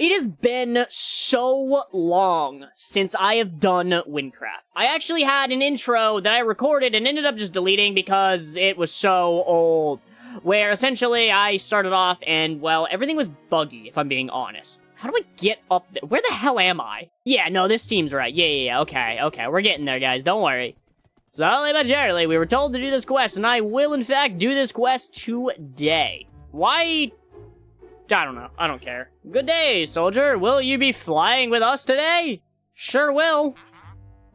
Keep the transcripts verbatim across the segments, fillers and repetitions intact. It has been so long since I have done Wynncraft. I actually had an intro that I recorded and ended up just deleting because it was so old, where essentially I started off and, well, everything was buggy, if I'm being honest. How do I get up there? Where the hell am I? Yeah, no, this seems right. Yeah, yeah, yeah, okay, okay, we're getting there, guys, don't worry. Slowly but surely, we were told to do this quest, and I will, in fact, do this quest today. Why? I don't know. I don't care. Good day, soldier. Will you be flying with us today? Sure will.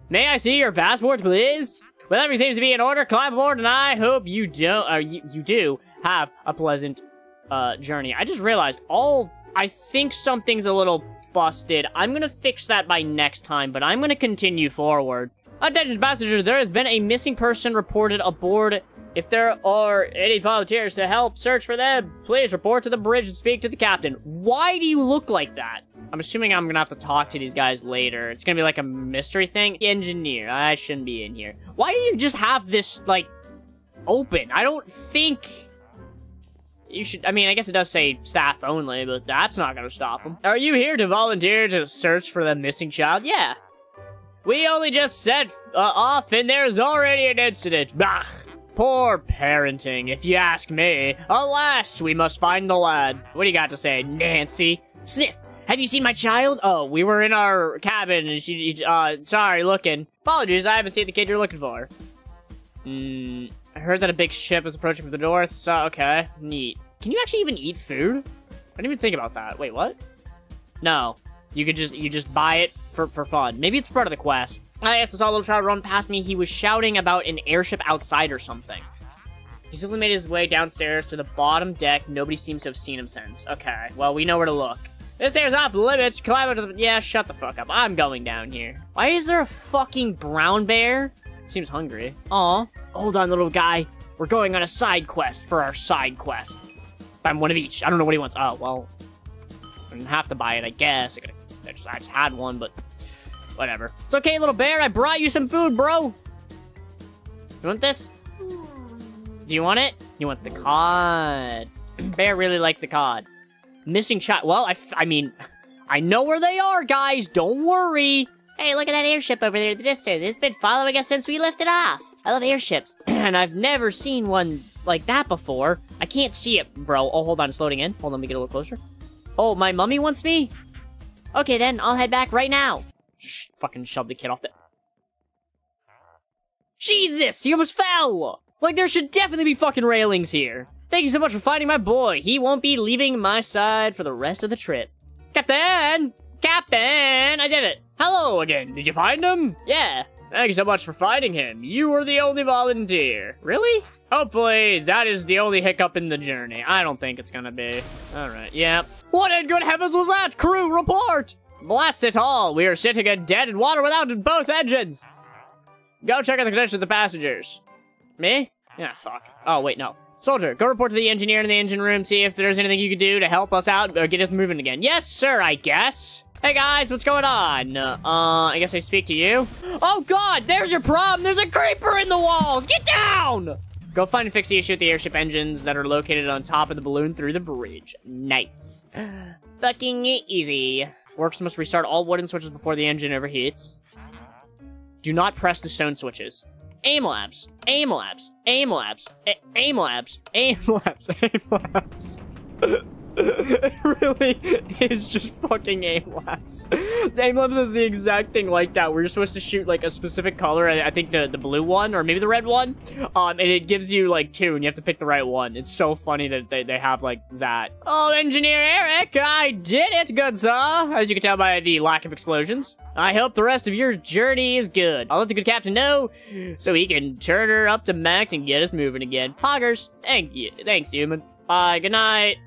May I see your passport, please? Well, everything seems to be in order. Climb aboard, and I hope you don't, or you, you do have a pleasant uh, journey. I just realized all... I think something's a little busted. I'm going to fix that by next time, but I'm going to continue forward. Attention passengers, there has been a missing person reported aboard. If there are any volunteers to help search for them, please report to the bridge and speak to the captain. Why do you look like that? I'm assuming I'm gonna have to talk to these guys later. It's gonna be like a mystery thing. Engineer, I shouldn't be in here. Why do you just have this, like, open? I don't think... You should, I mean, I guess it does say staff only, but that's not gonna stop them. Are you here to volunteer to search for the missing child? Yeah. We only just set uh, off and there's already an incident. Bah! Poor parenting, if you ask me. Alas, we must find the lad. What do you got to say, Nancy? Sniff, have you seen my child? Oh, we were in our cabin and she, uh, sorry, looking. Apologies, I haven't seen the kid you're looking for. Hmm, I heard that a big ship is approaching from the north, so, okay, neat. Can you actually even eat food? I didn't even think about that. Wait, what? No, you could just, you just buy it for, for fun. Maybe it's part of the quest. I asked this little child run past me. He was shouting about an airship outside or something. He simply made his way downstairs to the bottom deck. Nobody seems to have seen him since. Okay, well, we know where to look. This air's off limits. Climb up to the... Yeah, shut the fuck up. I'm going down here. Why is there a fucking brown bear? Seems hungry. Aw. Hold on, little guy. We're going on a side quest for our side quest. I'm one of each. I don't know what he wants. Oh, well. I didn't have to buy it, I guess. I, could have... I, just, I just had one, but... Whatever. It's okay, little bear. I brought you some food, bro. You want this? Do you want it? He wants the cod. Bear really liked the cod. Missing child. Well, I, f I mean, I know where they are, guys. Don't worry. Hey, look at that airship over there in the distance. It's been following us since we lifted off. I love airships. And I've never seen one like that before. I can't see it, bro. Oh, hold on. It's loading in. Hold on. Let me get a little closer. Oh, my mummy wants me? Okay, then. I'll head back right now. Sh fucking shove the kid off the... Jesus! He almost fell! Like, there should definitely be fucking railings here. Thank you so much for finding my boy. He won't be leaving my side for the rest of the trip. Captain! Captain! I did it! Hello again. Did you find him? Yeah. Thank you so much for finding him. You were the only volunteer. Really? Hopefully, that is the only hiccup in the journey. I don't think it's gonna be. Alright, yeah. What in good heavens was that? Crew, report! Blast it all! We are sitting in dead and water without both engines! Go check on the condition of the passengers. Me? Yeah, fuck. Oh, wait, no. Soldier, go report to the engineer in the engine room, see if there's anything you can do to help us out or get us moving again. Yes, sir, I guess. Hey, guys, what's going on? Uh, I guess I speak to you? Oh, God, there's your problem! There's a creeper in the walls! Get down! Go find and fix the issue with the airship engines that are located on top of the balloon through the bridge. Nice. Fucking easy. Works must restart all wooden switches before the engine overheats. Do not press the stone switches. Aim labs. Aim labs. Aim labs. Aim labs. Aim labs. Aim labs. It really is just fucking aim labs. The aim labs is the exact thing like that. We're supposed to shoot like a specific color. I think the, the blue one or maybe the red one. Um, and it gives you like two and you have to pick the right one. It's so funny that they, they have like that. Oh, Engineer Eric, I did it, good sir. As you can tell by the lack of explosions. I hope the rest of your journey is good. I'll let the good captain know so he can turn her up to max and get us moving again. Hoggers, thank you. Thanks, human. Bye, good night.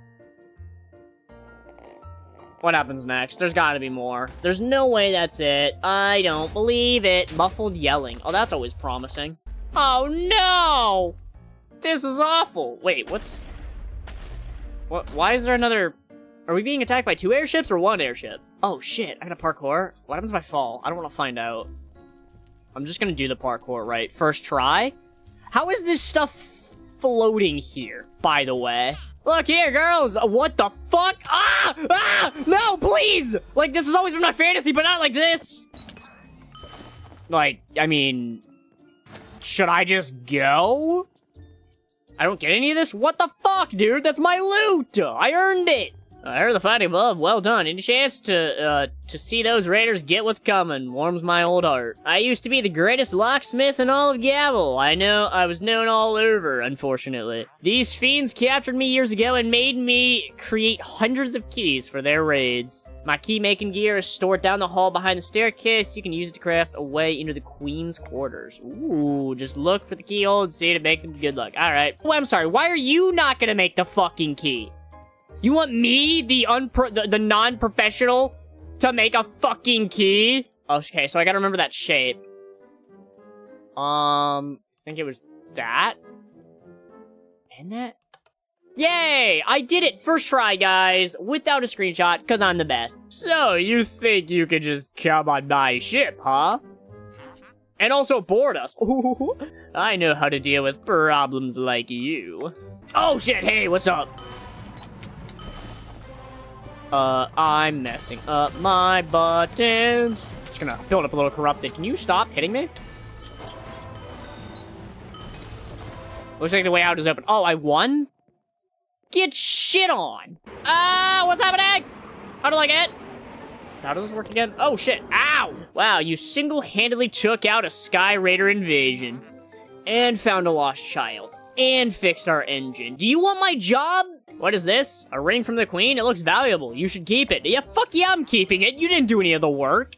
What happens next? There's gotta be more. There's no way that's it. I don't believe it. Muffled yelling. Oh, that's always promising. Oh, no! This is awful. Wait, what's... What? Why is there another... Are we being attacked by two airships or one airship? Oh, shit. I gotta parkour. What happens if I fall? I don't want to find out. I'm just gonna do the parkour, right? First try? How is this stuff floating here, by the way? Look here, girls. What the fuck? Ah! Ah! No, please! Like, this has always been my fantasy, but not like this. Like, I mean... Should I just go? I don't get any of this? What the fuck, dude? That's my loot! I earned it! Uh, I heard the fighting above. Well done. Any chance to, uh, to see those raiders get what's coming? Warms my old heart. I used to be the greatest locksmith in all of Gavel. I know I was known all over, unfortunately. These fiends captured me years ago and made me create hundreds of keys for their raids. My key-making gear is stored down the hall behind the staircase. You can use it to craft a way into the queen's quarters. Ooh, just look for the keyhole and see to make them good luck. All right. Oh, I'm sorry. Why are you not gonna make the fucking key? You want me, the unpro- the, the non-professional, to make a fucking key? Okay, so I gotta remember that shape. Um, I think it was that? And that? Yay! I did it first try, guys, without a screenshot, because I'm the best. So, you think you could just come on my ship, huh? And also board us. Ooh, I know how to deal with problems like you. Oh, shit! Hey, what's up? Uh, I'm messing up my buttons. Just gonna build up a little corrupted. Can you stop hitting me? Looks like the way out is open. Oh, I won? Get shit on! Ah, uh, what's happening? How do I get? So how does this work again? Oh, shit. Ow! Wow, you single-handedly took out a Sky Raider invasion. And found a lost child. And fixed our engine. Do you want my job? What is this? A ring from the queen? It looks valuable. You should keep it. Yeah, fuck yeah, I'm keeping it. You didn't do any of the work.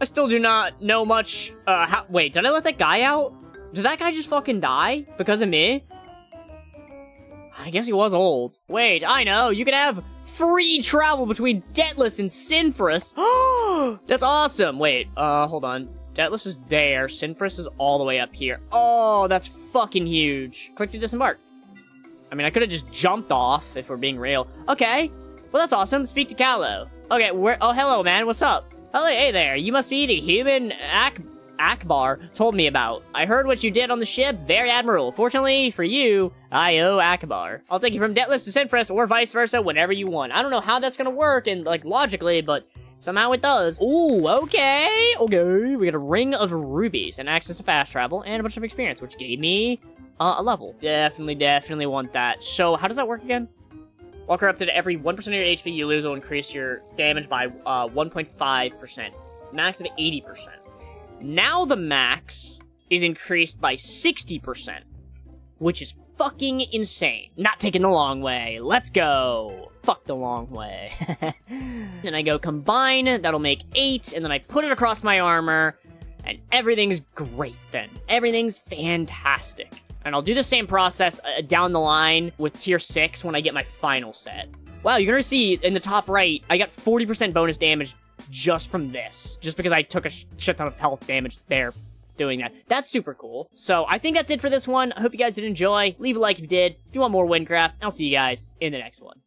I still do not know much. Uh, how- Wait, did I let that guy out? Did that guy just fucking die? Because of me? I guess he was old. Wait, I know. You can have free travel between Detlas and Cinfras. Oh, that's awesome. Wait, uh, hold on. Detlas is there. Cinfras is all the way up here. Oh, that's fucking huge. Click to disembark. I mean, I could have just jumped off, if we're being real. Okay, well, that's awesome. Speak to Kalo. Okay, where- oh, hello, man. What's up? Hello, hey there. You must be the human Ak- Akbar told me about. I heard what you did on the ship. Very admirable. Fortunately for you, I owe Akbar. I'll take you from Detlas to Cinfras, or vice versa, whenever you want. I don't know how that's gonna work, and, like, logically, but somehow it does. Ooh, okay. Okay, we got a ring of rubies, and access to fast travel, and a bunch of experience, which gave me... Uh, a level. Definitely, definitely want that. So, how does that work again? While corrupted, every one percent of your H P you lose will increase your damage by uh, one point five percent. Max of eighty percent. Now the max is increased by sixty percent, which is fucking insane. Not taking the long way. Let's go. Fuck the long way. Then I go combine. That'll make eight, and then I put it across my armor, and everything's great then. Everything's fantastic. And I'll do the same process uh, down the line with tier six when I get my final set. Wow, you're gonna see in the top right, I got forty percent bonus damage just from this. Just because I took a sh shit ton of health damage there doing that. That's super cool. So I think that's it for this one. I hope you guys did enjoy. Leave a like if you did. If you want more Wynncraft, I'll see you guys in the next one.